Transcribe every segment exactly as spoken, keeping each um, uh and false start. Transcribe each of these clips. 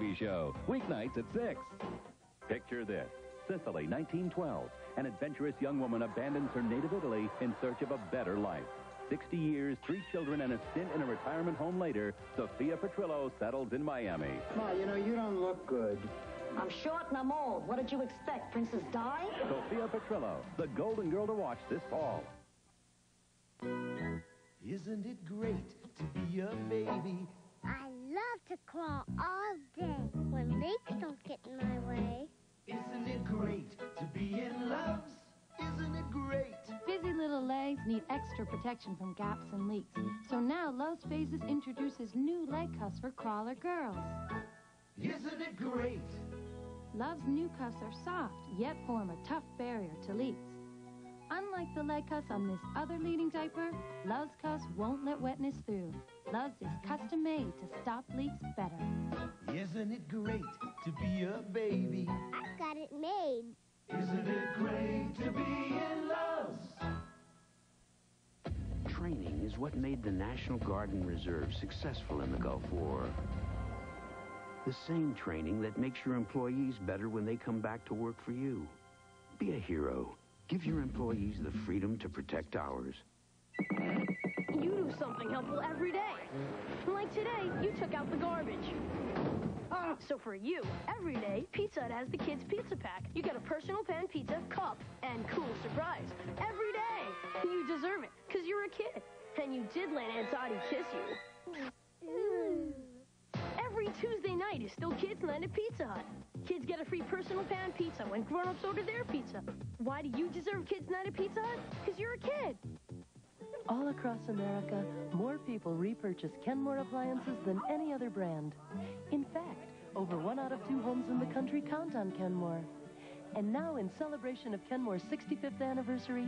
Cosby Show, weeknights at six. Picture this, Sicily, nineteen twelve. An adventurous young woman abandons her native Italy in search of a better life. sixty years, three children, and a stint in a retirement home later, Sophia Petrillo settles in Miami. Ma, you know, you don't look good. I'm short and I'm old. What did you expect, Princess Di? Sophia Petrillo, the golden girl to watch this fall. Isn't it great to be a baby? I love to crawl all day when leaks don't get in my way. Isn't it great to be in love? Isn't it great? Busy little legs need extra protection from gaps and leaks. So now Love's Phases introduces new leg cuffs for crawler girls. Isn't it great? Love's new cuffs are soft, yet form a tough barrier to leaks. Unlike the leg cuffs on this other leading diaper, Love's cuffs won't let wetness through. Love's is custom made to stop leaks better. Isn't it great to be a baby? I've got it made. Isn't it great to be in love? Training is what made the National Guard and Reserve successful in the Gulf War. The same training that makes your employees better when they come back to work for you. Be a hero. Give your employees the freedom to protect ours. You do something helpful every day. Like today, you took out the garbage. Oh, so for you, every day, Pizza Hut has the kids' pizza pack. You get a personal pan pizza, cup, and cool surprise. Every day! You deserve it, because you're a kid. And you did let Aunt Dottie kiss you. Mm. Every Tuesday night is still Kids Night at Pizza Hut. Kids get a free personal pan pizza when grown-ups order their pizza. Why do you deserve Kids Night at Pizza Hut? Because you're a kid. All across America, more people repurchase Kenmore appliances than any other brand. In fact, over one out of two homes in the country count on Kenmore. And now, in celebration of Kenmore's sixty-fifth anniversary,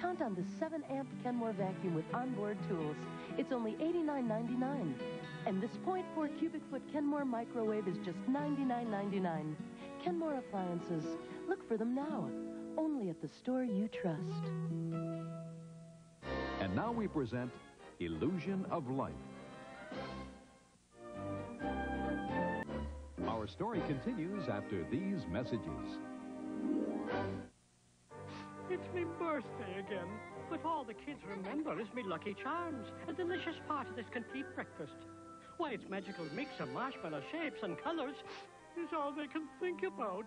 count on the seven amp Kenmore vacuum with onboard tools. It's only eighty-nine ninety-nine. And this point four cubic foot Kenmore microwave is just ninety-nine ninety-nine. Kenmore appliances. Look for them now. Only at the store you trust. And now we present Illusion of Life. Our story continues after these messages. It's me birthday again, but all the kids remember is me Lucky Charms, a delicious part of this complete breakfast. Why, its magical mix of marshmallow shapes and colors is all they can think about.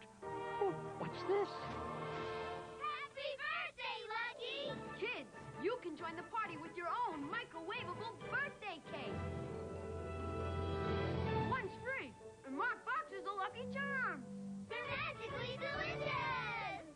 Oh, what's this? Kids, you can join the party with your own microwavable birthday cake. One's free, and Mark Boxer's a Lucky Charm. They're magically delicious!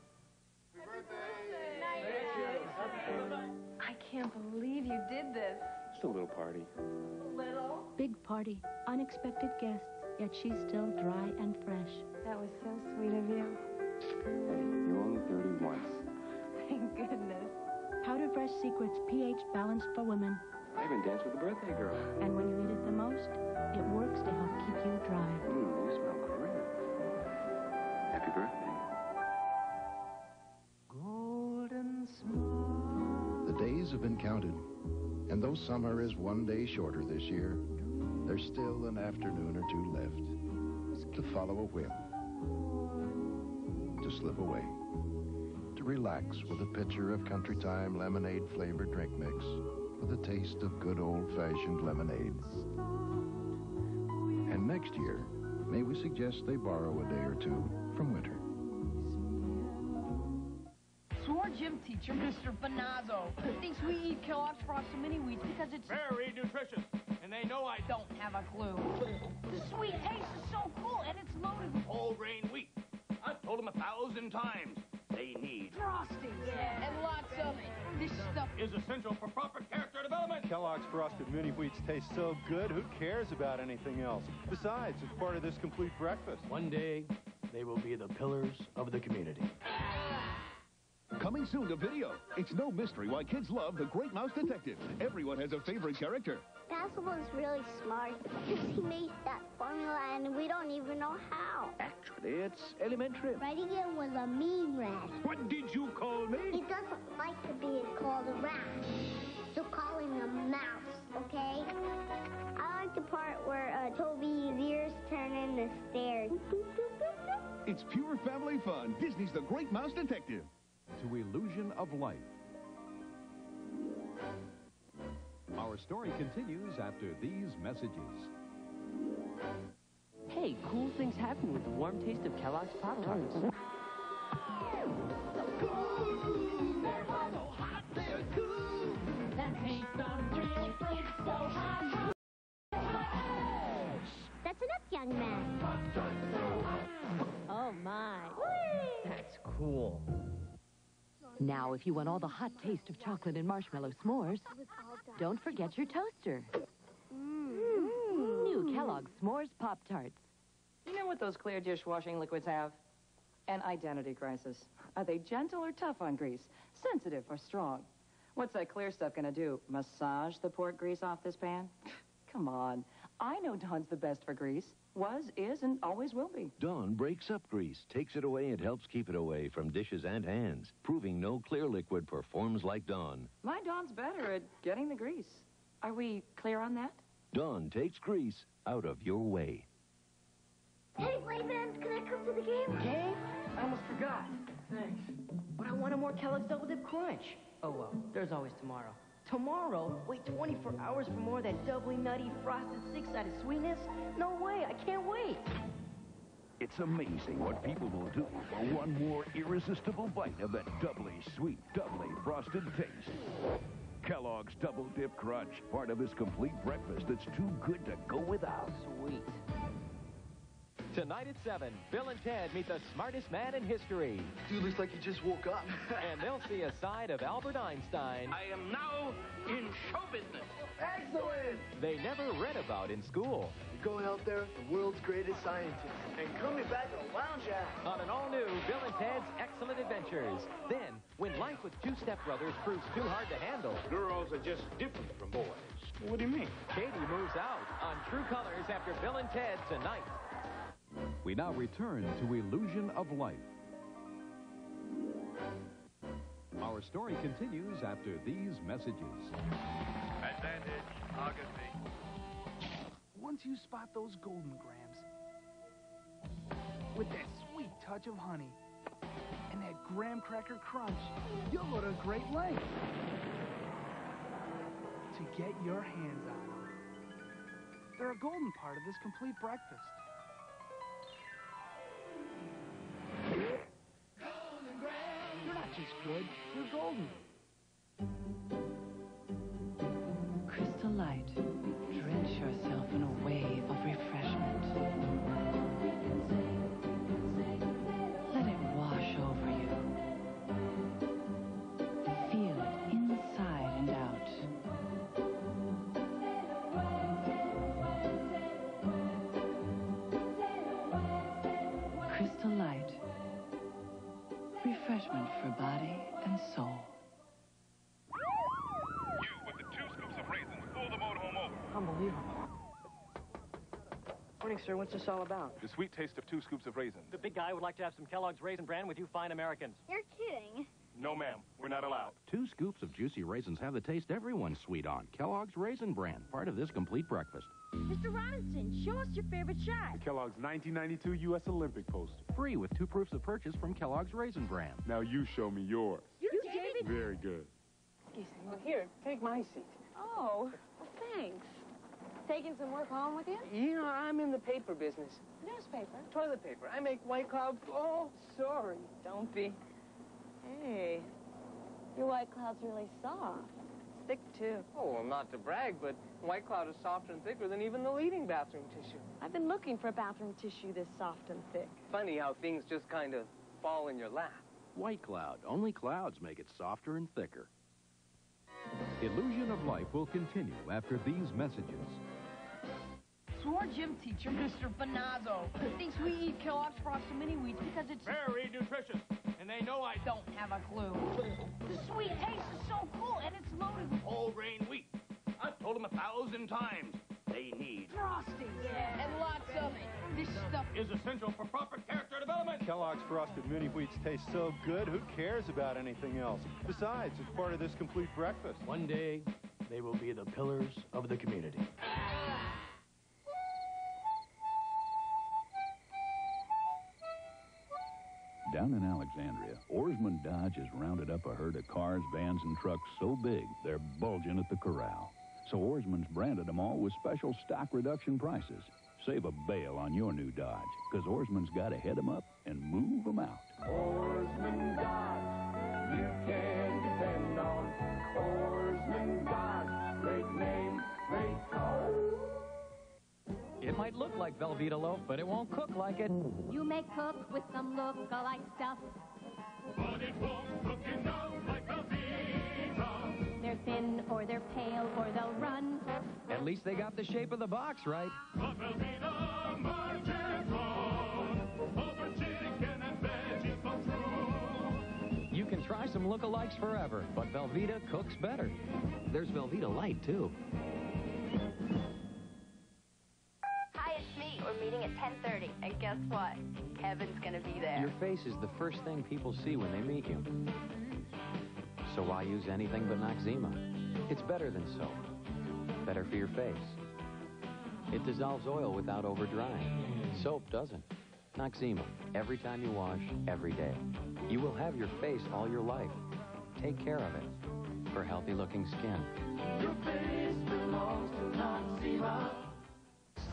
Happy birthday! Night, guys. I can't believe you did this. Just a little party. A little? Big party, unexpected guests, yet she's still dry and fresh. That was so sweet of you. You're only thirty once. Thank goodness. Powder Fresh Secrets, pH balanced for women. I even danced with the birthday girl. And when you need it the most, it works to help keep you dry. Mmm, you smell great. Happy birthday. Golden smile. The days have been counted, and though summer is one day shorter this year, there's still an afternoon or two left to follow a whim, to slip away. Relax with a pitcher of Country Time lemonade flavored drink mix with a taste of good old-fashioned lemonade. And next year, may we suggest they borrow a day or two from winter. Swore gym teacher, Mister Benazzo, thinks we eat Kellogg's Frosted Mini Wheats because it's very nutritious, and they know I don't have a clue. The sweet taste is so cool, and it's loaded with whole grain wheat. I've told them a thousand times. They need frosting, yeah. And lots of it. This stuff is essential for proper character development. Kellogg's Frosted Mini Wheats taste so good, who cares about anything else? Besides, it's part of this complete breakfast. One day, they will be the pillars of the community. Coming soon to video. It's no mystery why kids love The Great Mouse Detective. Everyone has a favorite character. Basil was really smart because he made that formula and we don't even know how. Actually, it's elementary. Ratigan was a mean rat. What did you call me? He doesn't like to be called a rat. So call him a mouse, okay? I like the part where uh, Toby's ears turn in. climb the stairs. It's pure family fun. Disney's The Great Mouse Detective. To Illusion of Life. Our story continues after these messages. Hey, cool things happen with the warm taste of Kellogg's Pop-Tarts. That's enough, young man. Oh, my. That's cool. Now, if you want all the hot taste of chocolate and marshmallow s'mores, don't forget your toaster. Mm. New Kellogg's S'mores Pop-Tarts. You know what those clear dishwashing liquids have? An identity crisis. Are they gentle or tough on grease? Sensitive or strong? What's that clear stuff going to do? Massage the pork grease off this pan? Come on. I know Dawn's the best for grease. Was, is, and always will be. Dawn breaks up grease, takes it away, and helps keep it away from dishes and hands, proving no clear liquid performs like Dawn. My Dawn's better at getting the grease. Are we clear on that? Dawn takes grease out of your way. Hey, Layman, can I come to the game? Game? I almost forgot. Thanks. But I wanted more Kellogg's Double Dip Crunch. Oh, well, there's always tomorrow. Tomorrow? Wait twenty-four hours for more of that doubly nutty, frosted, six-sided sweetness? No way, I can't wait. It's amazing what people will do for one more irresistible bite of that doubly sweet, doubly frosted taste. Kellogg's Double Dip Crunch, part of this complete breakfast that's too good to go without. Sweet. Tonight at seven, Bill and Ted meet the smartest man in history. Dude looks like he just woke up. And they'll see a side of Albert Einstein. I am now in show business. Excellent! They never read about in school. You're going out there, the world's greatest scientist. And coming back to Lounge Act. On an all-new Bill and Ted's Excellent Adventures. Then, when life with two stepbrothers proves too hard to handle. Girls are just different from boys. What do you mean? Katie moves out on True Colors after Bill and Ted tonight. We now return to Illusion of Life. Our story continues after these messages. Advantage, Augustine. Once you spot those Golden Grahams, with that sweet touch of honey and that graham cracker crunch, you'll go to great lengths to get your hands on them. They're a golden part of this complete breakfast. Just good, you're golden. Crystal light, drench yourself in a wave of refreshment. Let it wash over you. Feel it inside and out. Crystal light. Refreshment for body and soul. You, with the two scoops of raisins, pull the motorhome over. Unbelievable. Morning, sir. What's this all about? The sweet taste of two scoops of raisins. The big guy would like to have some Kellogg's Raisin Bran with you fine Americans. You're kidding. No, ma'am. We're not allowed. Two scoops of juicy raisins have the taste everyone's sweet on. Kellogg's Raisin Bran, part of this complete breakfast. Mister Robinson, show us your favorite shot. The Kellogg's nineteen ninety-two U S Olympic poster. Free with two proofs of purchase from Kellogg's Raisin Bran. Now you show me yours. You, you David? Very good. Excuse me. Well, here, take my seat. Oh, well, thanks. Taking some work home with you? You know, I'm in the paper business. Newspaper? Toilet paper. I make White Cloud... Oh, sorry. Don't be... Hey, your White Cloud's really soft. Thick, too. Oh, well, not to brag, but White Cloud is softer and thicker than even the leading bathroom tissue. I've been looking for a bathroom tissue this soft and thick. Funny how things just kind of fall in your lap. White Cloud. Only clouds make it softer and thicker. Illusion of Life will continue after these messages. Our gym teacher, Mister Benazzo, thinks we eat Kellogg's Frosted Mini-Wheats because it's very nutritious, and they know I don't have a clue. The sweet taste is so cool, and it's loaded with whole grain wheat. I've told them a thousand times they need frosting, yeah, and lots of it. This stuff is essential for proper character development. Kellogg's Frosted Mini-Wheats taste so good, who cares about anything else? Besides, it's part of this complete breakfast. One day, they will be the pillars of the community. Down in Alexandria, Oarsman Dodge has rounded up a herd of cars, vans, and trucks so big they're bulging at the corral. So Oarsman's branded them all with special stock reduction prices. Save a bale on your new Dodge, because Oarsman's got to head them up and move them out. Oarsman Dodge, you can depend on Oarsman Dodge. Great name, great car. It might look like Velveeta loaf, but it won't cook like it. You may cook with some look-alike stuff, but it won't cook it down like Velveeta. They're thin, or they're pale, or they'll run. At least they got the shape of the box right. But Velveeta marches on over chicken and veggies for true. You can try some look-alikes forever, but Velveeta cooks better. There's Velveeta Light, too. We're meeting at ten thirty, and guess what? Kevin's gonna be there. Your face is the first thing people see when they meet you. So why use anything but Noxema? It's better than soap. Better for your face. It dissolves oil without overdrying. Soap doesn't. Noxema, every time you wash, every day. You will have your face all your life. Take care of it for healthy-looking skin. Your face belongs to Noxema.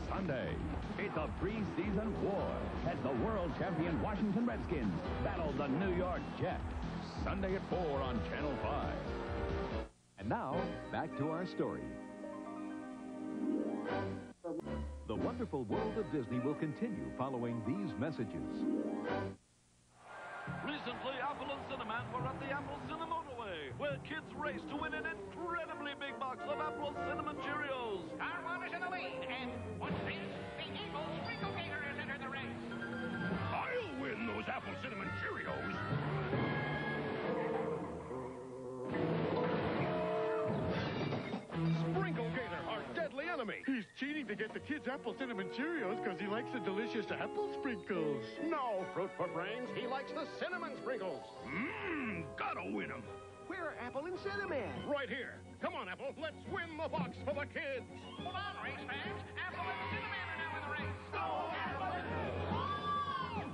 Sunday, it's a preseason war as the world champion Washington Redskins battle the New York Jets. Sunday at four on Channel five. And now, back to our story. The wonderful world of Disney will continue following these messages. Recently, Apple and Cinnamon were at the Apple Cinnamon Away, where kids raced to win an incredibly big box of Apple Cinnamon Cheerios. Carwash in the lead, and once in, the evil Sprinkle Gator has entered the race. I'll win those Apple Cinnamon Cheerios. Sprinkle Gator, our deadly enemy. He's cheating to get the kids Apple Cinnamon Cheerios because he likes the delicious apple sprinkles. No, Fruit for Brains, he likes the cinnamon sprinkles. Mmm, gotta win them. Where are Apple and Cinnamon? Right here. Come on, Apple, let's win the box for the kids. Hold on, race fans. Apple and Cinnamon are now in the race. Go, Apple and Cinnamon!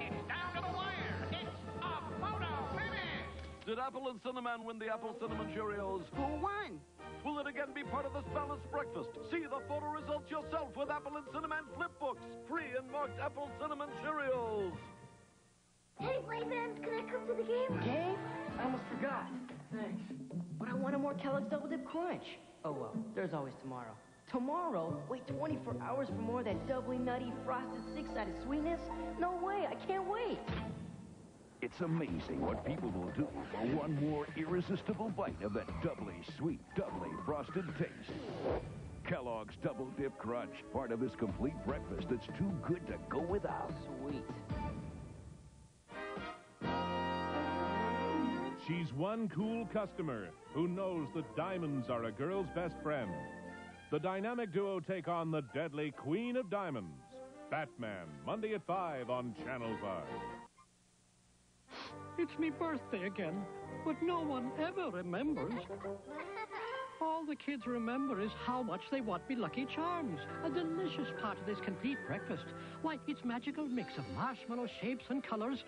It's down to the wire. It's a photo finish. Did Apple and Cinnamon win the Apple Cinnamon Cheerios? Who won? Will it again be part of this balanced breakfast? See the photo results yourself with Apple and Cinnamon flip books. Free and marked Apple Cinnamon Cheerios. Hey, Playfans, can I come to the game? Game? I almost forgot. Thanks. But I wanted more Kellogg's Double Dip Crunch. Oh, well, there's always tomorrow. Tomorrow? Wait twenty-four hours for more of that doubly nutty, frosted, six-sided sweetness? No way, I can't wait. It's amazing what people will do for one more irresistible bite of that doubly sweet, doubly frosted taste. Kellogg's Double Dip Crunch, part of this complete breakfast that's too good to go without. Sweet. She's one cool customer who knows that diamonds are a girl's best friend. The dynamic duo take on the deadly Queen of Diamonds. Batman, Monday at five on Channel five. It's me birthday again, but no one ever remembers. All the kids remember is how much they want me Lucky Charms, a delicious part of this complete breakfast. Why, its magical mix of marshmallow shapes and colors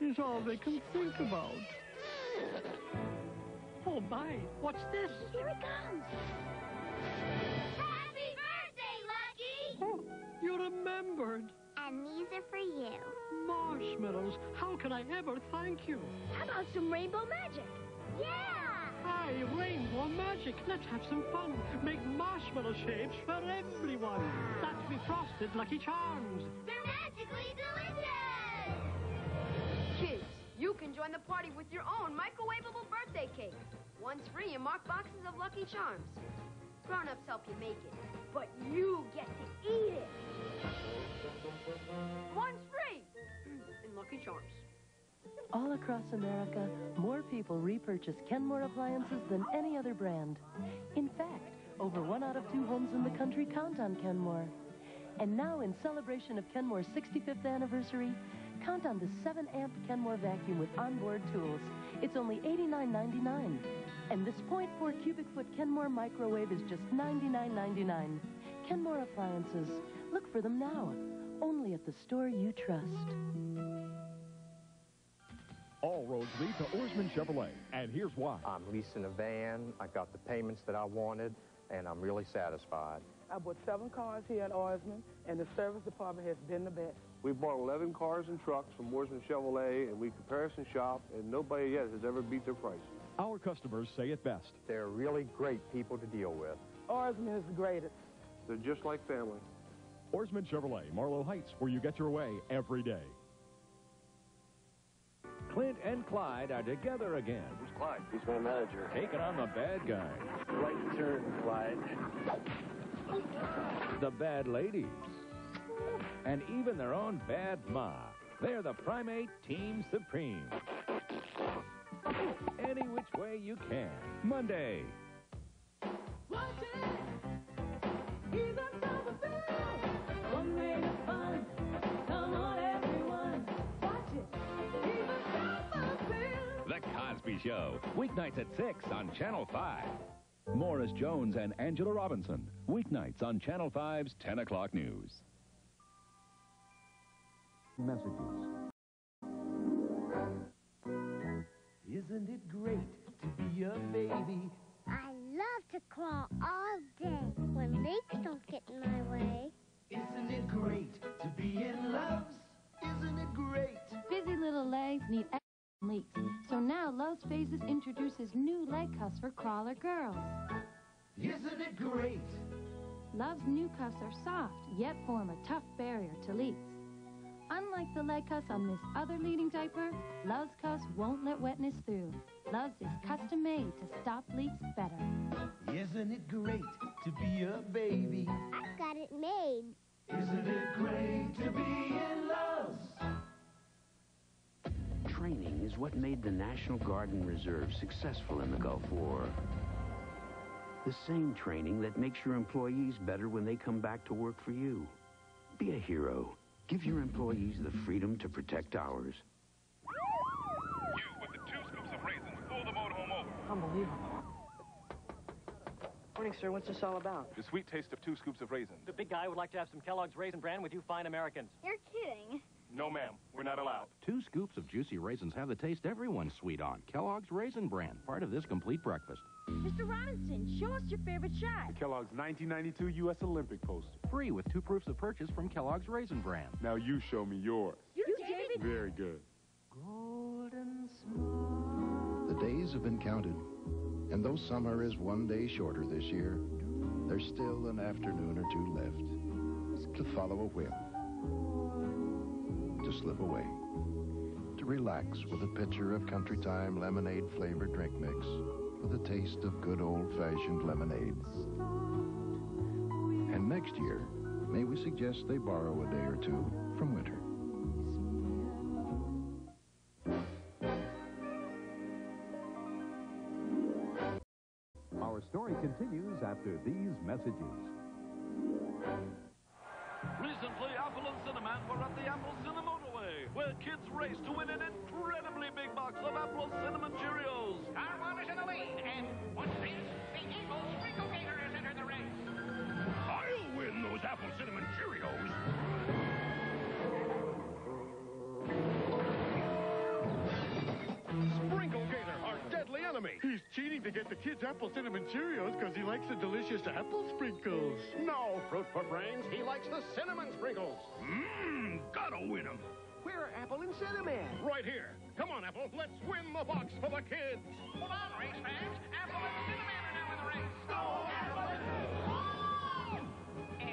is all they can think about. Oh, my. What's this? Here it comes. Happy birthday, Lucky! Oh, you remembered. And these are for you. Marshmallows. How can I ever thank you? How about some rainbow magic? Yeah! Aye, rainbow magic. Let's have some fun. Make marshmallow shapes for everyone. That's me frosted Lucky Charms. They're magically delicious! Kids. You can join the party with your own microwavable birthday cake. One's free in marked boxes of Lucky Charms. Grown-ups help you make it, but you get to eat it. One's free in Lucky Charms. All across America, more people repurchase Kenmore appliances than any other brand. In fact, over one out of two homes in the country count on Kenmore. And now, in celebration of Kenmore's sixty-fifth anniversary, count on the seven amp Kenmore vacuum with onboard tools. It's only eighty-nine ninety-nine. And this zero point four cubic foot Kenmore microwave is just ninety-nine ninety-nine. Kenmore appliances. Look for them now. Only at the store you trust. All roads lead to Oarsman Chevrolet, and here's why. I'm leasing a van, I got the payments that I wanted, and I'm really satisfied. I bought seven cars here at Oarsman, and the service department has been the best. We bought eleven cars and trucks from Oarsman Chevrolet, and we comparison shop, and nobody yet has ever beat their price. Our customers say it best. They're really great people to deal with. Oarsman is the greatest. They're just like family. Oarsman Chevrolet, Marlow Heights, where you get your way every day. Clint and Clyde are together again. Who's Clyde? He's my manager. Taking on the bad guy. Right turn, Clyde. The bad ladies. And even their own bad ma. They're the primate team supreme. Any which way you can. Monday. Watch it. He's on top of Bill. One minute of fun. Come on, everyone. Watch it. He's on top of Bill. The Cosby Show. Weeknights at six on Channel five. Morris Jones and Angela Robinson. Weeknights on Channel five's ten o'clock news. Messages. Isn't it great to be a baby? I love to crawl all day when leaks don't get in my way. Isn't it great to be in love? Isn't it great? Busy little legs need leaks. So now Love's Phases introduces new leg cuffs for crawler girls. Isn't it great? Love's new cuffs are soft, yet form a tough barrier to leaks. Unlike the leg cuffs on this other leading diaper, Love's cuffs won't let wetness through. Love's is custom-made to stop leaks better. Isn't it great to be a baby? I've got it made. Isn't it great to be in love? Training is what made the National Guard and Reserve successful in the Gulf War. The same training that makes your employees better when they come back to work for you. Be a hero. Give your employees the freedom to protect ours. You with the two scoops of raisins, pull the motorhome over. Unbelievable. Morning, sir. What's this all about? The sweet taste of two scoops of raisins. The big guy would like to have some Kellogg's Raisin Bran with you fine Americans. You're kidding. No, ma'am. We're not allowed. Two scoops of juicy raisins have the taste everyone's sweet on. Kellogg's Raisin Bran, part of this complete breakfast. Mister Robinson, show us your favorite shot. The Kellogg's nineteen ninety-two U S Olympic poster. Free with two proofs of purchase from Kellogg's Raisin Bran. Now you show me yours. You, you David. Very good. Golden smile. The days have been counted, and though summer is one day shorter this year, there's still an afternoon or two left to follow a whim, to slip away, to relax with a pitcher of Country Time lemonade-flavored drink mix, with a taste of good old-fashioned lemonade. And next year, may we suggest they borrow a day or two from winter. Our story continues after these messages. Recently, Apple and Cinnamon were at the Apple Cinnamon Away, where kids raced to win an incredibly big box of Apple Cinnamon Cheerios. Our is in the lead, and once this, the evil Sprinkle Gator has entered the race. I'll win those Apple Cinnamon Cheerios. Sprinkle Gator, our deadly enemy. He's cheating to get the kids Apple Cinnamon Cheerios because he likes the delicious apple sprinkles. No, fruit for brains, he likes the cinnamon sprinkles. Mmm, gotta win them. We're Apple and Cinnamon. Right here. Come on, Apple, let's win the box for the kids. Hold on, race fans. Apple and Cinnamon are now in the race. Go, Apple and Cinnamon!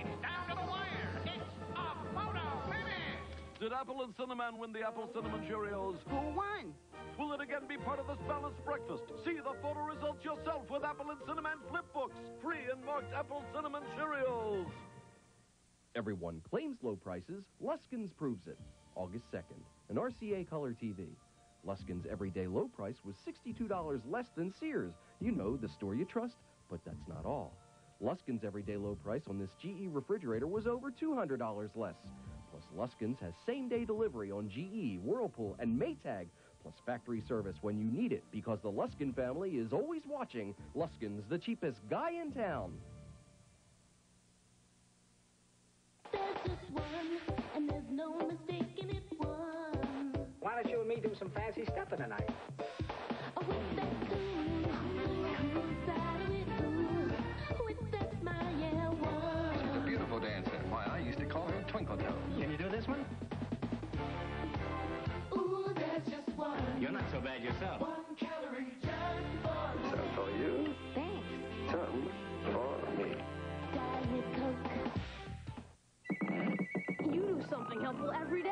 It's down to the wire. It's a photo finish. Did Apple and Cinnamon win the Apple Cinnamon Cheerios? Who won? Will it again be part of this balanced breakfast? See the photo results yourself with Apple and Cinnamon flip books. Free and marked Apple Cinnamon Cheerios. Everyone claims low prices. Luskin's proves it. August second, an R C A color T V. Luskin's everyday low price was sixty-two dollars less than Sears. You know, the store you trust, but that's not all. Luskin's everyday low price on this G E refrigerator was over two hundred dollars less. Plus, Luskin's has same-day delivery on G E, Whirlpool, and Maytag, plus factory service when you need it, because the Luskin family is always watching. Luskin's, the cheapest guy in town. There's just one, and there's no mistaking it. Why don't you and me do do some fancy stuff in the night. She's a beautiful dancer. Why, I used to call her Twinkle Toes. Can you do this one? Ooh, there's just one. You're not so bad yourself. One calorie just for some for you. Thanks. Some for me. Diet Coke. Something helpful every day.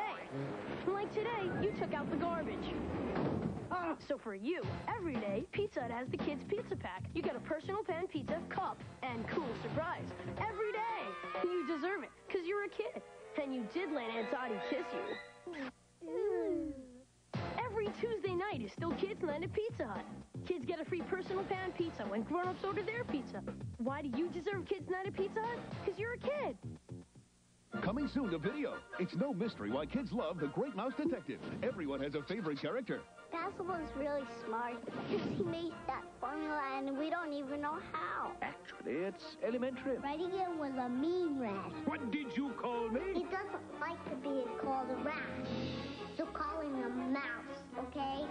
Like today, you took out the garbage. Uh, so for you, every day, Pizza Hut has the kids' pizza pack. You get a personal pan pizza, cup, and cool surprise. Every day. You deserve it, because you're a kid. And you did let Aunt Dottie kiss you. Every Tuesday night is still Kids Night at Pizza Hut. Kids get a free personal pan pizza when grown-ups order their pizza. Why do you deserve Kids Night at Pizza Hut? Because you're a kid. Coming soon to video. It's no mystery why kids love The Great Mouse Detective. Everyone has a favorite character. Basil was really smart because he made that formula and we don't even know how. Actually, it's elementary. Ratigan was a mean rat. What did you call me? He doesn't like to be called a rat. So call him a mouse, okay?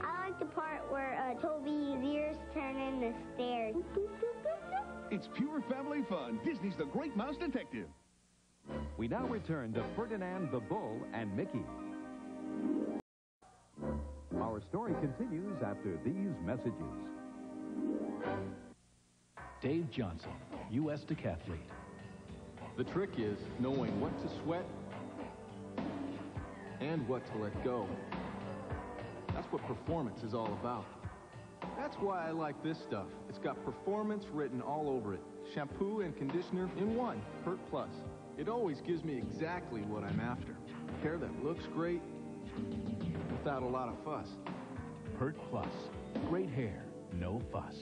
I like the part where uh, Toby's ears turn into stairs. It's pure family fun. Disney's The Great Mouse Detective. We now return to Ferdinand the Bull and Mickey. Our story continues after these messages. Dave Johnson, U S decathlete. The trick is knowing what to sweat and what to let go. That's what performance is all about. That's why I like this stuff. It's got performance written all over it. Shampoo and conditioner in one, Pert Plus. It always gives me exactly what I'm after. Hair that looks great without a lot of fuss. Pert Plus. Great hair, no fuss.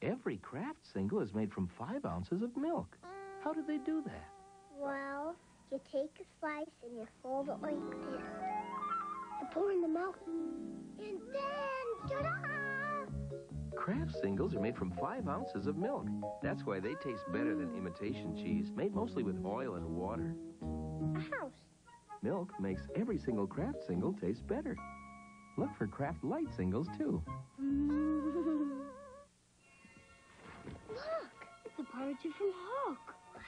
Every Kraft single is made from five ounces of milk. How do they do that? Well, you take a slice and you fold it like this. You pour in the milk. And then, ta-da! Kraft singles are made from five ounces of milk. That's why they taste better than imitation cheese, made mostly with oil and water. A house. Milk makes every single Kraft single taste better. Look for Kraft Light singles, too. Look, it's a party from Hook. Wow,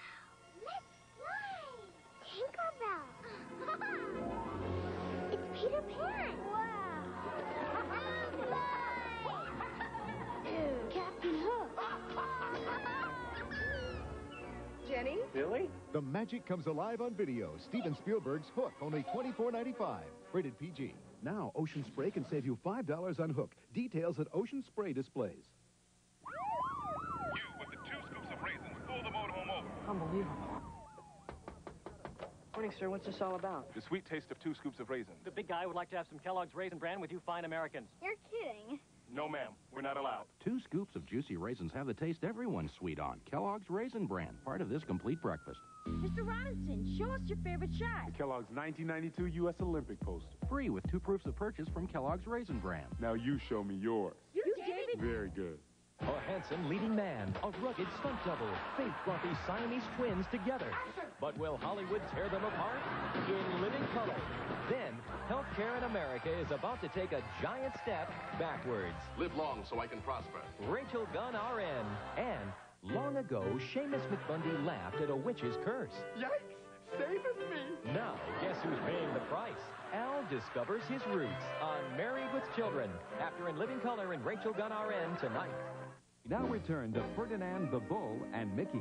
let's fly. Tinkerbell. It's Peter Pan. Jenny? Billy? The magic comes alive on video. Steven Spielberg's Hook, only twenty-four ninety-five. Rated P G. Now, Ocean Spray can save you five dollars on Hook. Details at Ocean Spray displays. You, with the two scoops of raisins, pull the boat home over. Unbelievable. Morning, sir. What's this all about? The sweet taste of two scoops of raisins. The big guy would like to have some Kellogg's Raisin Bran with you fine Americans. You're kidding. No, ma'am. We're not allowed. Two scoops of juicy raisins have the taste everyone's sweet on. Kellogg's Raisin Bran, part of this complete breakfast. Mister Robinson, show us your favorite shot. The Kellogg's nineteen ninety-two U S Olympic poster. Free with two proofs of purchase from Kellogg's Raisin Bran. Now you show me yours. You, David? Very good. A handsome leading man, a rugged stunt double, fake grumpy Siamese twins together. But will Hollywood tear them apart? In Living Color. Then, healthcare in America is about to take a giant step backwards. Live long so I can prosper. Rachel Gunn R N And, long ago, Seamus McBundy laughed at a witch's curse. Yikes! Save us me! Now, guess who's paying the price? Al discovers his roots on Married with Children. After In Living Color and Rachel Gunn R N tonight. Now return to Ferdinand the Bull and Mickey.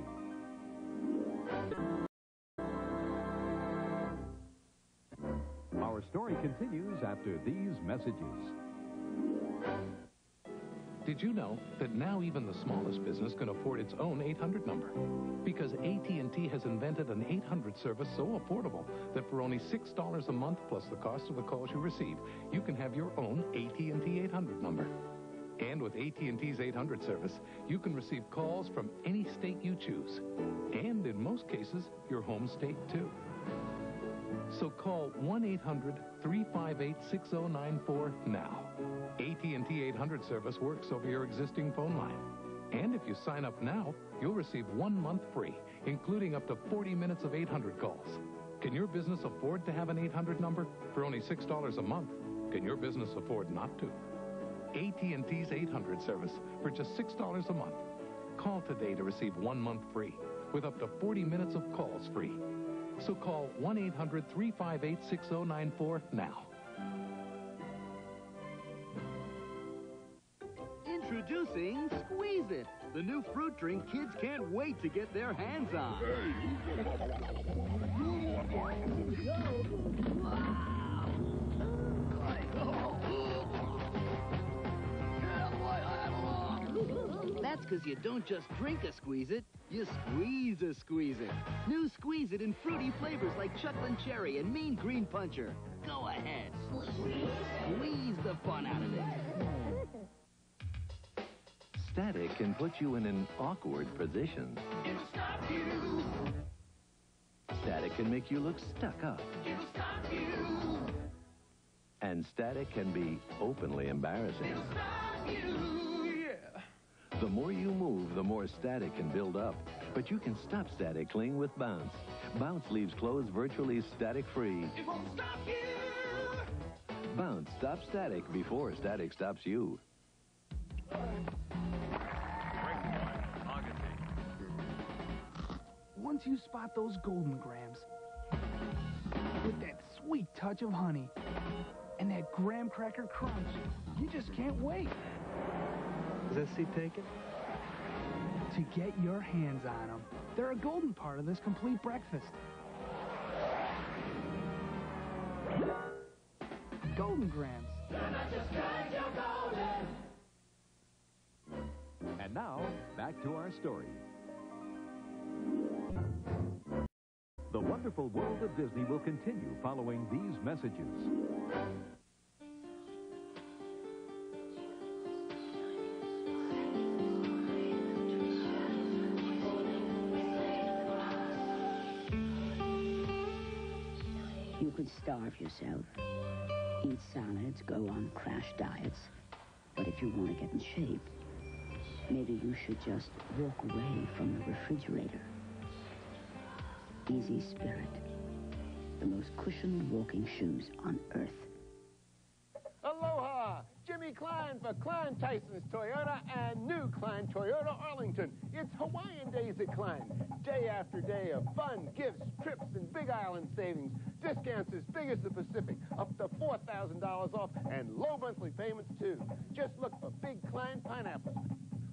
Our story continues after these messages. Did you know that now even the smallest business can afford its own eight hundred number? Because A T and T has invented an eight hundred service so affordable that for only six dollars a month plus the cost of the calls you receive, you can have your own A T and T eight hundred number. And with A T and T's eight hundred service, you can receive calls from any state you choose. And in most cases, your home state, too. So call one eight hundred three five eight six zero nine four now. A T and T eight hundred service works over your existing phone line. And if you sign up now, you'll receive one month free, including up to forty minutes of eight hundred calls. Can your business afford to have an eight hundred number for only six dollars a month? Can your business afford not to? A T and T's eight hundred service for just six dollars a month. Call today to receive one month free with up to forty minutes of calls free. So call one eight hundred, three five eight, six zero nine four now. Introducing Squeeze It, the new fruit drink kids can't wait to get their hands on. That's because you don't just drink a Squeeze It, you squeeze a Squeeze It. New Squeeze It in fruity flavors like Chucklin' Cherry and Mean Green Puncher. Go ahead, squeeze the fun out of it. Static can put you in an awkward position. It'll stop you. Static can make you look stuck up. It'll stop you. And static can be openly embarrassing. It'll stop you. Yeah. The more you move, the more static can build up. But you can stop static cling with Bounce. Bounce leaves clothes virtually static-free. It won't stop you. Bounce stops static before static stops you. Once you spot those Golden Grahams, with that sweet touch of honey and that graham cracker crunch, you just can't wait. Is this seat taken? To get your hands on them. They're a golden part of this complete breakfast. Golden Grahams. They're not just good, they're golden. And now, back to our story. The wonderful world of Disney will continue following these messages. You could starve yourself, eat salads, go on crash diets, but if you want to get in shape, maybe you should just walk away from the refrigerator. Easy Spirit. The most cushioned walking shoes on earth. Aloha! Jimmy Klein for Klein Tyson's Toyota and new Klein Toyota Arlington. It's Hawaiian days at Klein. Day after day of fun, gifts, trips, and big island savings. Discounts as big as the Pacific, up to four thousand dollars off, and low monthly payments, too. Just look for Big Klein Pineapples.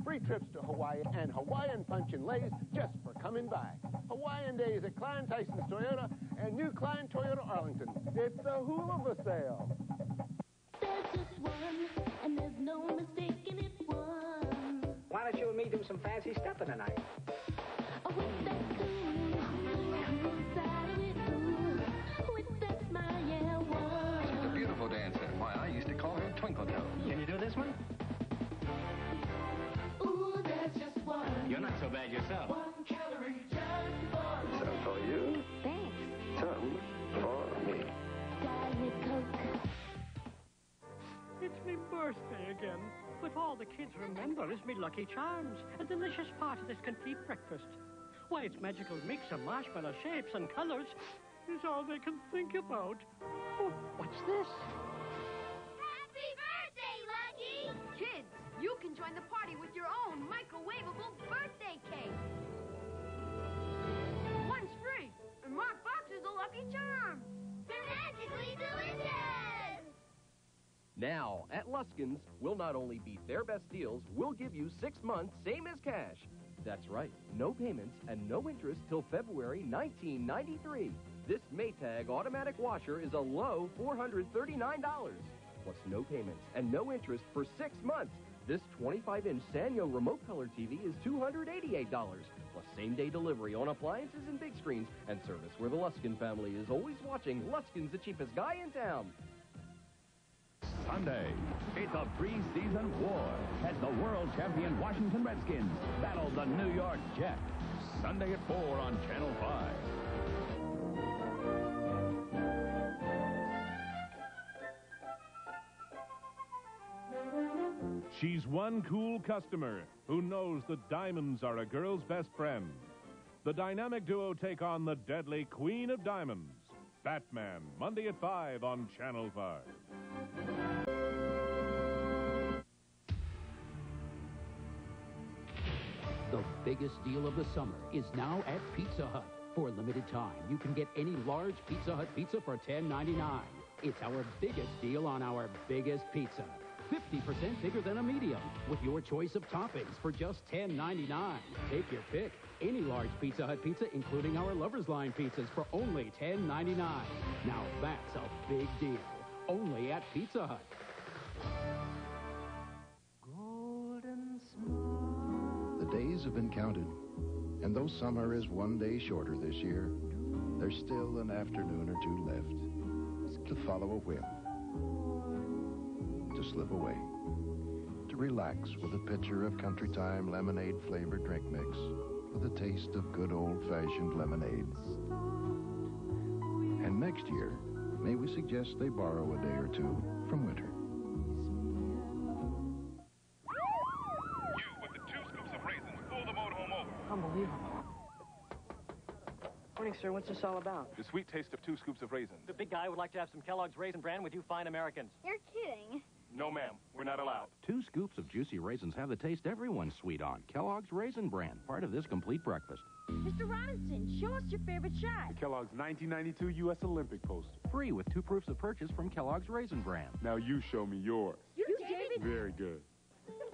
Free trips to Hawaii and Hawaiian punch and lays just for coming by. Hawaiian days at Klein Tyson's Toyota and new Klein Toyota Arlington. It's a hula for sale. There's just one, and there's no mistaking it. One. Why don't you and me do some fancy stuff in the night? Oh, with that cool, cool side of it, ooh, with that smile, yeah, one. She's a beautiful dancer. Why, I used to call her Twinkle Toe. Can you do this one? You're not so bad yourself. One calorie just for me. Some for you. Thanks. Some for me. Diet Coke. It's me birthday again, but all the kids remember is me Lucky Charms, a delicious part of this complete breakfast. Why, its magical mix of marshmallow shapes and colors is all they can think about. Oh, what's this? Happy birthday, Lucky! Kids, you can join the party with your own microwavable birthday cake. One's free, and Mark Box is a Lucky Charm. They're magically delicious! Now, at Luskin's, we'll not only beat their best deals, we'll give you six months, same as cash. That's right, no payments and no interest till February nineteen ninety-three. This Maytag automatic washer is a low four hundred thirty-nine dollars. Plus no payments and no interest for six months. This twenty-five inch Sanyo remote color T V is two hundred eighty-eight dollars, plus same-day delivery on appliances and big screens, and service where the Luskin family is always watching. Luskin's the cheapest guy in town. Sunday, it's a preseason war as the world champion Washington Redskins battle the New York Jets. Sunday at four on Channel five. She's one cool customer who knows that diamonds are a girl's best friend. the dynamic duo take on the deadly Queen of Diamonds. Batman, Monday at five on Channel five. The biggest deal of the summer is now at Pizza Hut. For a limited time, you can get any large Pizza Hut pizza for ten ninety-nine. It's our biggest deal on our biggest pizza. fifty percent bigger than a medium, with your choice of toppings for just ten ninety-nine. Take your pick. Any large Pizza Hut pizza, including our Lover's Line pizzas, for only ten ninety-nine. Now that's a big deal. Only at Pizza Hut. Golden smile. The days have been counted, and though summer is one day shorter this year, there's still an afternoon or two left to follow a whim, to slip away, to relax with a pitcher of Country Time lemonade flavored drink mix with a taste of good old-fashioned lemonade. And next year, may we suggest they borrow a day or two from winter. You, with the two scoops of raisins, pull the motorhome over. Unbelievable. Morning, sir. What's this all about? The sweet taste of two scoops of raisins. The big guy would like to have some Kellogg's Raisin Bran with you fine Americans. You're kidding. No, ma'am. We're not allowed. Two scoops of juicy raisins have the taste everyone's sweet on. Kellogg's Raisin Bran, part of this complete breakfast. Mister Robinson, show us your favorite shot. The Kellogg's nineteen ninety-two U S Olympic poster. Free with two proofs of purchase from Kellogg's Raisin Bran. Now you show me yours. You, you David? Very good.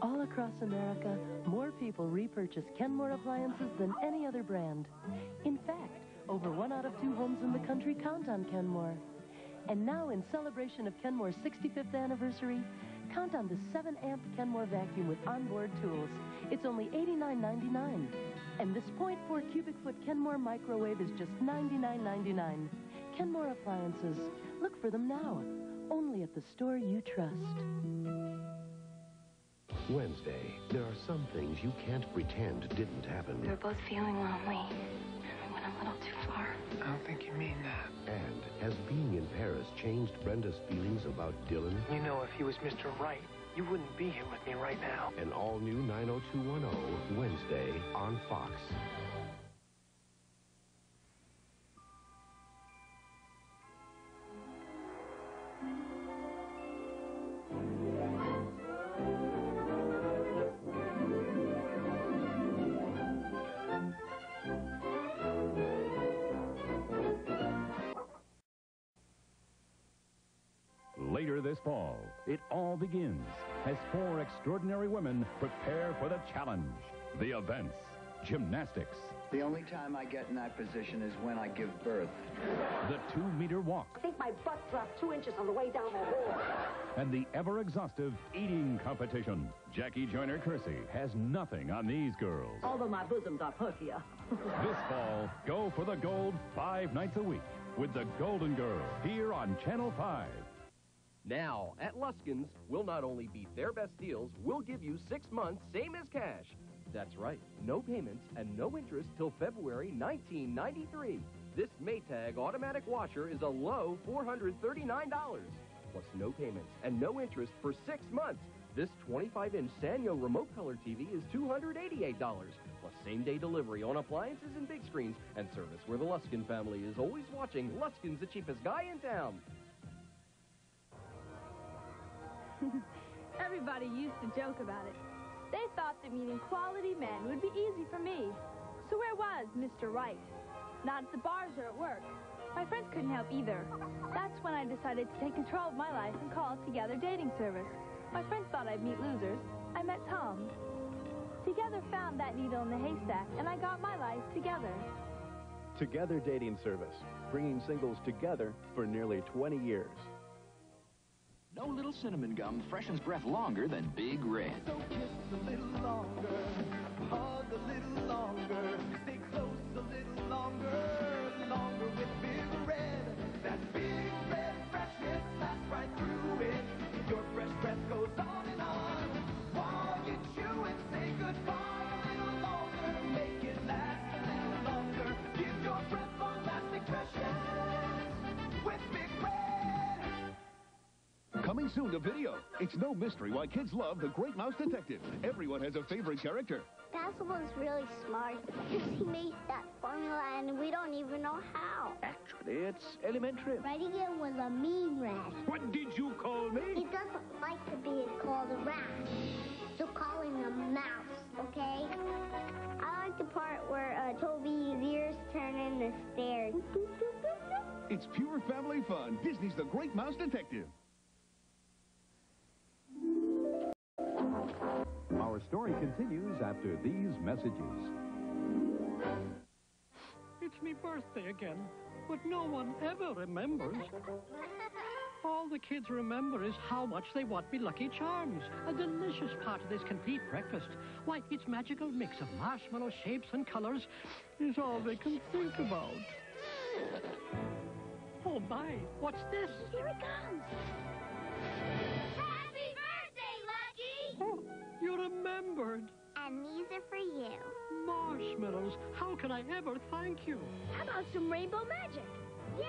All across America, more people repurchase Kenmore appliances than any other brand. In fact, over one out of two homes in the country count on Kenmore. And now, in celebration of Kenmore's sixty-fifth anniversary, count on the seven amp Kenmore vacuum with onboard tools. It's only eighty-nine ninety-nine. And this point four cubic foot Kenmore microwave is just ninety-nine ninety-nine. Kenmore appliances. Look for them now. Only at the store you trust. Wednesday, there are some things you can't pretend didn't happen. We're both feeling lonely. A little too far. I don't think you mean that. And has being in Paris changed Brenda's feelings about Dylan? You know, if he was Mister Right, you wouldn't be here with me right now. An all-new nine oh two one oh, Wednesday on Fox. Later this fall, it all begins as four extraordinary women prepare for the challenge, the events, gymnastics. The only time I get in that position is when I give birth. The two-meter walk. I think my butt dropped two inches on the way down the hall. And the ever-exhaustive eating competition. Jackie Joyner Kersey has nothing on these girls. Although my bosoms are perkier. This fall, go for the gold five nights a week with the Golden Girls here on Channel five. Now, at Luskin's, we'll not only beat their best deals, we'll give you six months, same as cash. That's right, no payments and no interest till February nineteen ninety-three. This Maytag automatic washer is a low four hundred thirty-nine dollars. Plus no payments and no interest for six months. This twenty-five inch Sanyo remote color T V is two hundred eighty-eight dollars. Plus same-day delivery on appliances and big screens and service where the Luskin family is always watching. Luskin's the cheapest guy in town. Everybody used to joke about it. They thought that meeting quality men would be easy for me. So where was Mister Wright? Not at the bars or at work. My friends couldn't help either. That's when I decided to take control of my life and call it Together Dating Service. My friends thought I'd meet losers. I met Tom. Together found that needle in the haystack, and I got my life together. Together Dating Service, bringing singles together for nearly twenty years. No little cinnamon gum freshens breath longer than Big Red. So kiss a little longer, hug a little longer, stay close a little longer, longer with Big Red. That's Big Red freshness, lasts right through it. Your fresh breath goes on and on. While you chew and say goodbye a little longer, make it last a little longer. Give your breath long lasting freshness with Big Red. Coming Coming soon to video. It's no mystery why kids love The Great Mouse Detective. Everyone has a favorite character. Basil was really smart because he made that formula and we don't even know how. Actually, it's elementary. Ratigan was a mean rat. What did you call me? He doesn't like to be called a rat. So call him a mouse, okay? I like the part where uh, Toby's ears turn into stairs. It's pure family fun. Disney's The Great Mouse Detective. Our story continues after these messages. It's me birthday again, but no one ever remembers. All the kids remember is how much they want me Lucky Charms, a delicious part of this complete breakfast. Why, its magical mix of marshmallow shapes and colors is all they can think about. Oh my, what's this? Here it comes. Happy birthday, Lucky! Oh, you remembered. And these are for you. Marshmallows, how can I ever thank you? How about some rainbow magic? Yeah!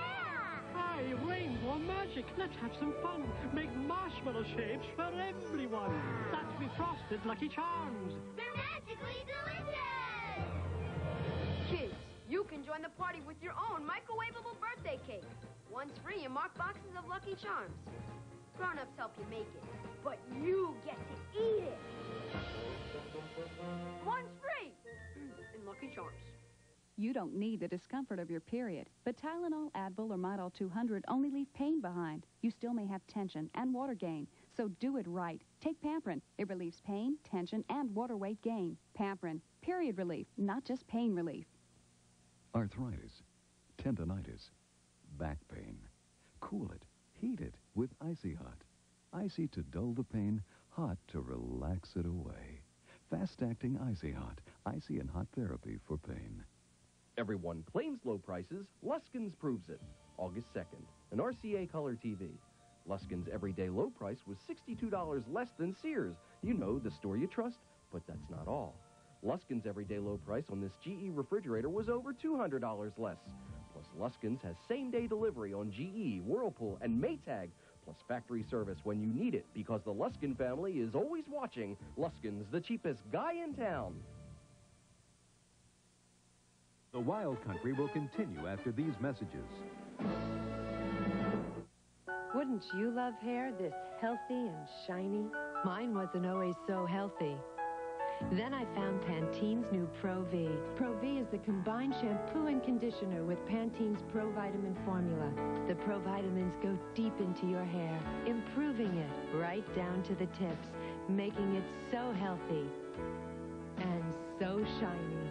Hi, rainbow magic. Let's have some fun. Make marshmallow shapes for everyone. That's defrosted Lucky Charms. They're magically delicious. Kids, you can join the party with your own microwavable birthday cake. One's free in marked boxes of Lucky Charms. Grown-ups help you make it, but you get to eat it. One's free in Lucky Charms. You don't need the discomfort of your period, but Tylenol, Advil, or Midol two hundred only leave pain behind. You still may have tension and water gain, so do it right. Take Pamprin. It relieves pain, tension, and water weight gain. Pamprin, period relief, not just pain relief. Arthritis, tendinitis, back pain. Cool it, heat it with Icy Hot. Icy to dull the pain, hot to relax it away. Fast-acting Icy Hot, icy and hot therapy for pain. Everyone claims low prices. Luskin's proves it. August second, an R C A color T V. Luskin's everyday low price was sixty-two dollars less than Sears. You know, the store you trust, but that's not all. Luskin's everyday low price on this G E refrigerator was over two hundred dollars less. Plus, Luskin's has same-day delivery on G E, Whirlpool, and Maytag, plus factory service when you need it, because the Luskin family is always watching. Luskin's, the cheapest guy in town. The Wild Country will continue after these messages. Wouldn't you love hair this healthy and shiny? Mine wasn't always so healthy. Then I found Pantene's new Pro-V. Pro-V is the combined shampoo and conditioner with Pantene's Pro-Vitamin formula. The Pro-Vitamins go deep into your hair, improving it right down to the tips, making it so healthy and so shiny.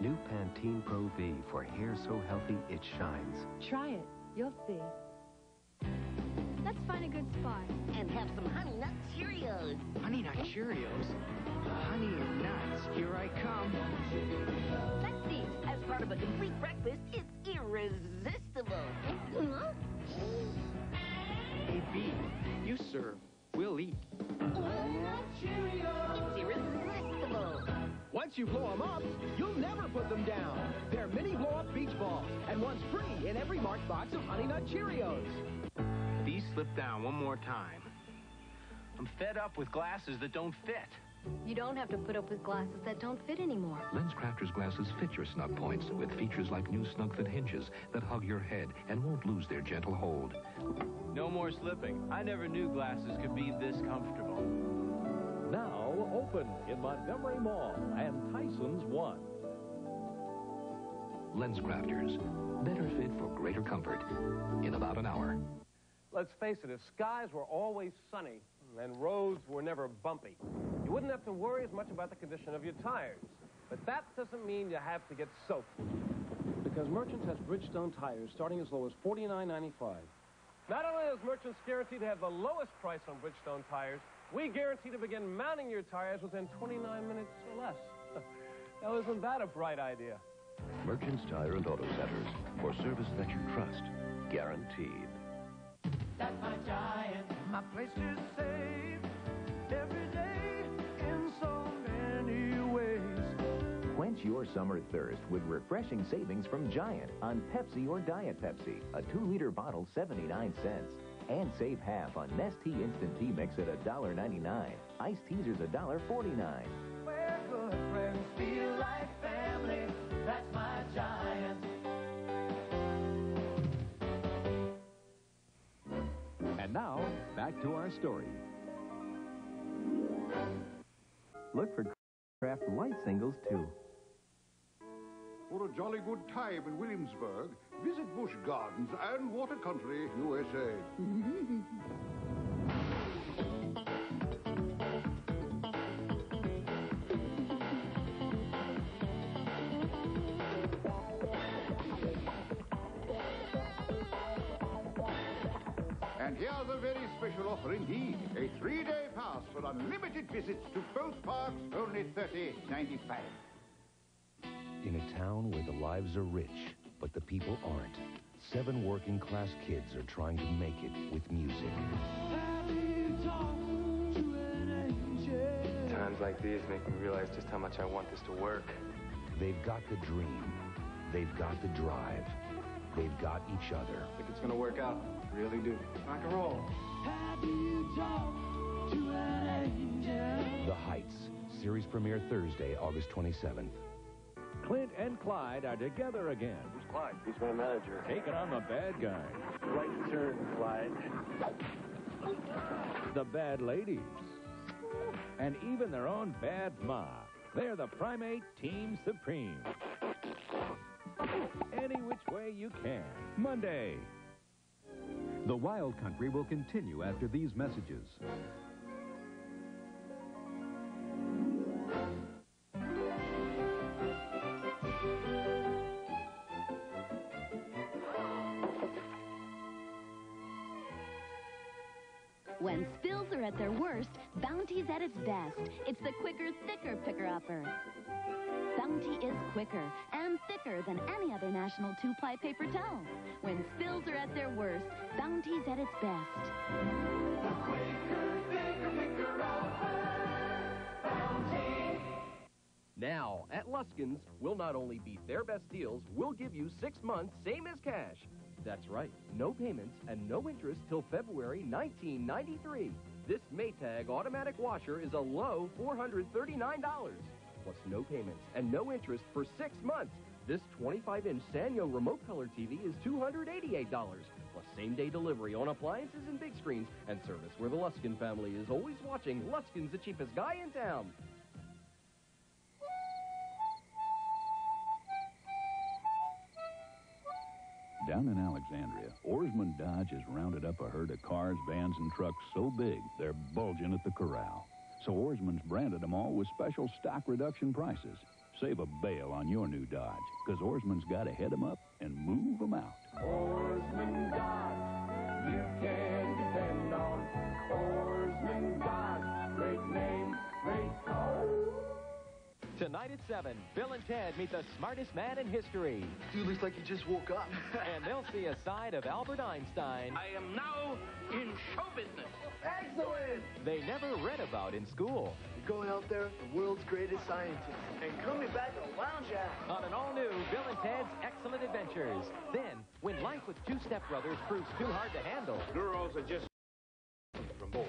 New Pantene Pro-V for hair so healthy it shines. Try it. You'll see. Let's find a good spot. And have some Honey Nut Cheerios. Honey Nut Cheerios? Honey and nuts, here I come. Let's eat. As part of a complete breakfast, it's irresistible. Hey, B, you serve. We'll eat. Honey Nut Cheerios. It's irresistible. Once you blow them up, you'll never put them down. They're mini blow-up beach balls, and one's free in every marked box of Honey Nut Cheerios. These slip down one more time. I'm fed up with glasses that don't fit. You don't have to put up with glasses that don't fit anymore. LensCrafters glasses fit your snug points with features like new snug-fit hinges that hug your head and won't lose their gentle hold. No more slipping. I never knew glasses could be this comfortable. Now open in Montgomery Mall and Tyson's One. LensCrafters, better fit for greater comfort in about an hour. Let's face it, if skies were always sunny and roads were never bumpy, you wouldn't have to worry as much about the condition of your tires. But that doesn't mean you have to get soaked. Because Merchants has Bridgestone tires starting as low as forty-nine ninety-five. Not only is Merchants guaranteed to have the lowest price on Bridgestone tires, we guarantee to begin mounting your tires within twenty-nine minutes or less. Now, isn't that a bright idea? Merchants Tire and Auto Centers, for service that you trust, guaranteed. That's my Giant, my place to save, every day in so many ways. Quench your summer thirst with refreshing savings from Giant on Pepsi or Diet Pepsi, a two-liter bottle, seventy-nine cents. And save half on Nest Tea Instant Tea Mix at one dollar ninety-nine. Iced teas are one dollar forty-nine. Where good friends feel like family, that's my Giant. And now, back to our story. Look for Kraft Light singles, too. For a jolly good time in Williamsburg, visit Busch Gardens and Water Country, U S A. And here's a very special offer indeed. A three-day pass for unlimited visits to both parks, only thirty dollars ninety-five. In a town where the lives are rich, but the people aren't, seven working-class kids are trying to make it with music. Times like these make me realize just how much I want this to work. They've got the dream. They've got the drive. They've got each other. I think it's going to work out. I really do. Rock and roll. How do you talk to an angel? The Heights, series premiere Thursday, August twenty-seventh. Clint and Clyde are together again. Who's Clyde? He's my manager. Taking on the bad guy. Right turn, Clyde. The bad ladies. And even their own bad ma. They're the primate team supreme. Any which way you can. Monday. The Wild Country will continue after these messages. When spills are at their worst, Bounty's at its best. It's the quicker, thicker picker-upper. Bounty is quicker and thicker than any other national two-ply paper towel. When spills are at their worst, Bounty's at its best. The quicker, thicker picker-upper, Bounty. Now, at Luskin's, we'll not only beat their best deals, we'll give you six months, same as cash. That's right. No payments and no interest till February nineteen ninety-three. This Maytag automatic washer is a low four hundred thirty-nine dollars. Plus no payments and no interest for six months. This twenty-five inch Sanyo remote color T V is two hundred eighty-eight dollars. Plus same-day delivery on appliances and big screens and service where the Luskin family is always watching. Luskin's the cheapest guy in town. Down in Alexandria, Oarsman Dodge has rounded up a herd of cars, vans, and trucks so big they're bulging at the corral. So Oarsman's branded them all with special stock reduction prices. Save a bale on your new Dodge, because Oarsman's got to head them up and move them out. Oarsman Dodge, you can depend on Oarsman Dodge. Great name, great car. Tonight at seven, Bill and Ted meet the smartest man in history. Dude looks like he just woke up. And they'll see a side of Albert Einstein. I am now in show business. Excellent! They never read about in school. You're going out there, the world's greatest scientist. And coming back to the lounge act. On an all-new Bill and Ted's Excellent Adventures. Then, when life with two stepbrothers proves too hard to handle. Girls are just from boys.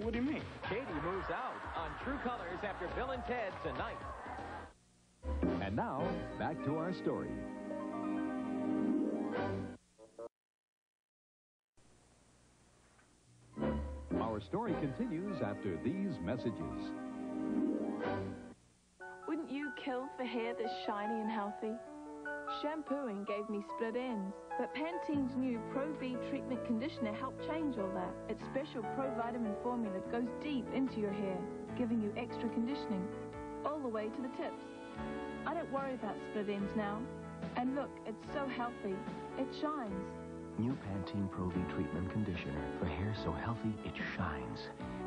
What do you mean? Katie moves out on True Colors after Bill and Ted tonight. And now, back to our story. Our story continues after these messages. Wouldn't you kill for hair that's shiny and healthy? Shampooing gave me split ends, but Pantene's new Pro-V treatment conditioner helped change all that. Its special pro-vitamin formula goes deep into your hair, giving you extra conditioning, all the way to the tips. I don't worry about split ends now. And look, it's so healthy. It shines. New Pantene Pro-V Treatment Conditioner for hair so healthy it shines.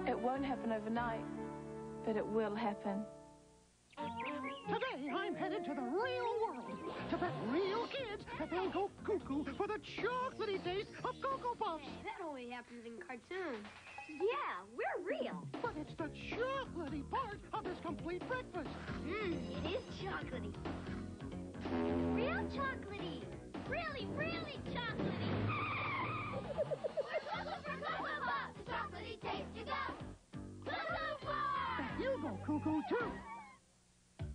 It won't happen overnight, but it will happen. Today, I'm headed to the real world to bet real kids that they go cuckoo for the chocolatey taste of Cocoa Puffs. Hey, that only happens in cartoons. Yeah, we're real. But it's the chocolatey part of this complete breakfast. Mmm, it is chocolatey. Real chocolatey. Really, really chocolatey. school, too.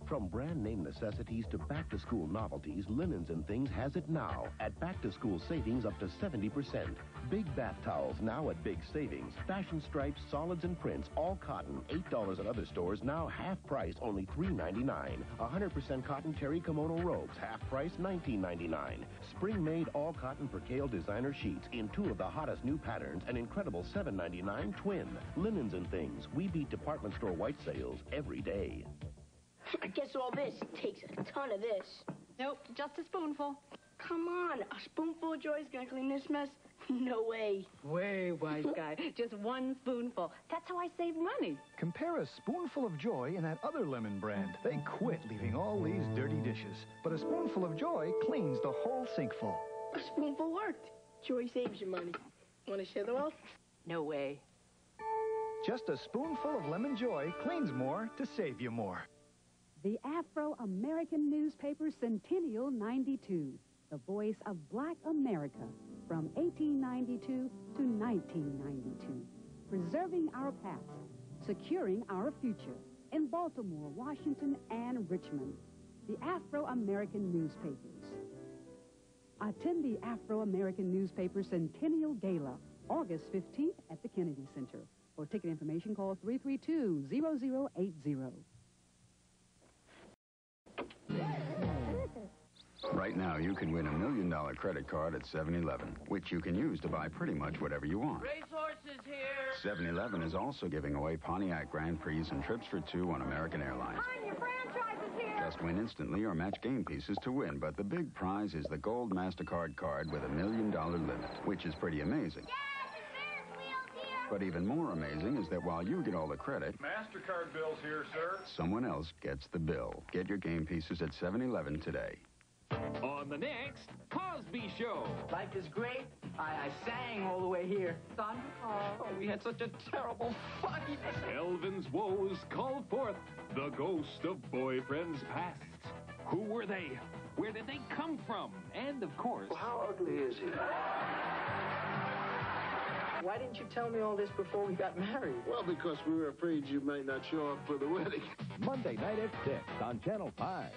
From brand-name necessities to back-to-school novelties, Linens and Things has it now at back-to-school savings up to seventy percent. Big bath towels now at big savings. Fashion stripes, solids, and prints, all cotton. eight dollars at other stores, now half price, only three ninety-nine. one hundred percent cotton terry kimono robes, half price, nineteen ninety-nine. Spring-made all-cotton percale designer sheets in two of the hottest new patterns, an incredible seven ninety-nine twin. Linens and Things, we beat department store white sales every day. I guess all this takes a ton of this. Nope, just a spoonful. Come on, a spoonful of joy is going to clean this mess? No way. Way, wise guy. Just one spoonful. That's how I saved money. Compare a spoonful of joy and that other lemon brand. They quit leaving all these dirty dishes. But a spoonful of joy cleans the whole sinkful. A spoonful worked. Joy saves you money. Want to share the wealth? No way. Just a spoonful of lemon joy cleans more to save you more. The Afro-American Newspaper Centennial ninety-two, the voice of Black America from eighteen ninety-two to nineteen ninety-two. Preserving our past, securing our future in Baltimore, Washington, and Richmond. The Afro-American Newspapers. Attend the Afro-American Newspaper Centennial Gala, August fifteenth at the Kennedy Center. For ticket information, call three three two, zero zero eight zero. Right now, you can win a million dollar credit card at seven eleven, which you can use to buy pretty much whatever you want. Racehorses here! seven eleven is also giving away Pontiac Grand Prix and trips for two on American Airlines. Hi, your franchise is here! Just win instantly or match game pieces to win, but the big prize is the gold MasterCard card with a million dollar limit, which is pretty amazing. Yeah! But even more amazing is that while you get all the credit... MasterCard bill's here, sir. Someone else gets the bill. Get your game pieces at seven eleven today. On the next Cosby Show. Life is great. I, I sang all the way here. Don, oh, we had such a terrible fight. Elvin's woes called forth the ghost of boyfriends past. Who were they? Where did they come from? And, of course... Well, how ugly is he? Why didn't you tell me all this before we got married? Well, because we were afraid you might not show up for the wedding. Monday night at six on Channel five.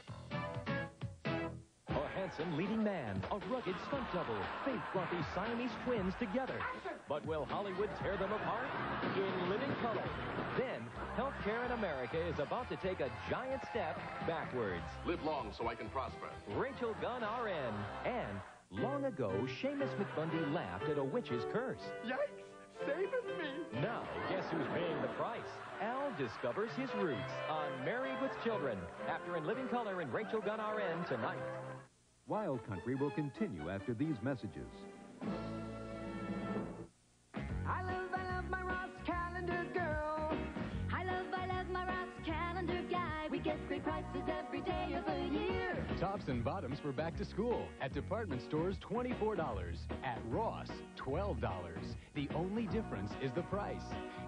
A handsome leading man, a rugged stunt double, fake fluffy Siamese twins together. But will Hollywood tear them apart? In Living Color. Then, healthcare in America is about to take a giant step backwards. Live long so I can prosper. Rachel Gunn R N and... Long ago, Seamus McBundy laughed at a witch's curse. Yikes! Saveth me! Now, guess who's paying the price? Al discovers his roots on Married with Children. After In Living Color and Rachel Gunn R N tonight. Wild Country will continue after these messages. I love, I love my Ross Calendar girl. I love, I love my Ross Calendar guy. We get great prices every day of the year. Tops and bottoms for back to school. At department stores, twenty-four dollars. At Ross, twelve dollars. The only difference is the price.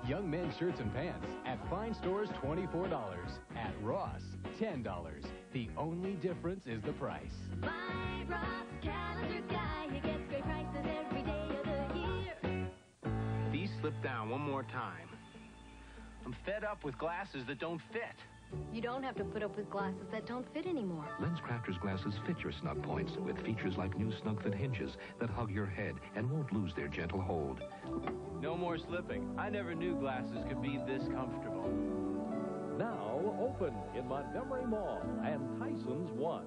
Young men's shirts and pants. At fine stores, twenty-four dollars. At Ross, ten dollars. The only difference is the price. My Ross Calendar guy, he gets great prices every day of the year. These slip down one more time. I'm fed up with glasses that don't fit. You don't have to put up with glasses that don't fit anymore. LensCrafters glasses fit your snug points with features like new snug-fit hinges that hug your head and won't lose their gentle hold. No more slipping. I never knew glasses could be this comfortable. Now open in Montgomery Mall and Tyson's One.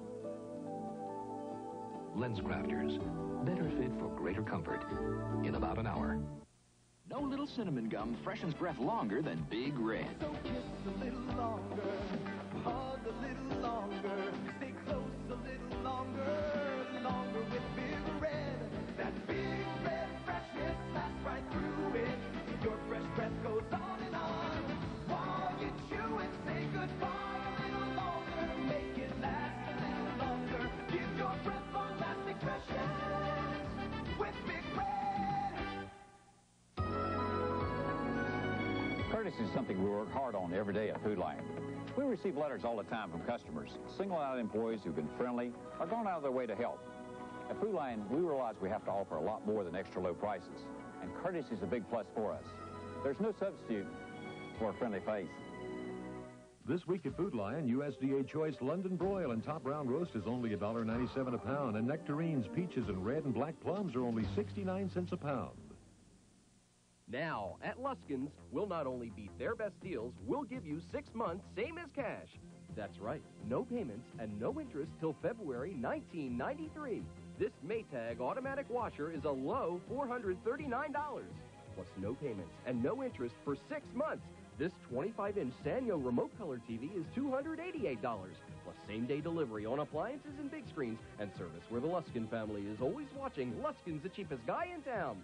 LensCrafters. Better fit for greater comfort. In about an hour. No little cinnamon gum freshens breath longer than Big Red. So kiss a little longer, hug a little longer, stay close a little longer, longer with Big Red. That Big Red freshness lasts right through it. Your fresh breath goes on and on. While you chew and say goodbye a little longer, make it last a little longer. Give your breath long lasting freshness with Big Red. Courtesy is something we work hard on every day at Food Lion. We receive letters all the time from customers, singling out employees who've been friendly or gone out of their way to help. At Food Lion, we realize we have to offer a lot more than extra low prices, and courtesy is a big plus for us. There's no substitute for a friendly face. This week at Food Lion, U S D A Choice London Broil and Top Round Roast is only one dollar ninety-seven a pound, and nectarines, peaches, and red and black plums are only sixty-nine cents a pound. Now, at Luskin's, we'll not only beat their best deals, we'll give you six months, same as cash. That's right, no payments and no interest till February nineteen ninety-three. This Maytag automatic washer is a low four hundred thirty-nine dollars. Plus no payments and no interest for six months. This twenty-five inch Sanyo remote color T V is two hundred eighty-eight dollars, plus same-day delivery on appliances and big screens, and service where the Luskin family is always watching. Luskin's the cheapest guy in town.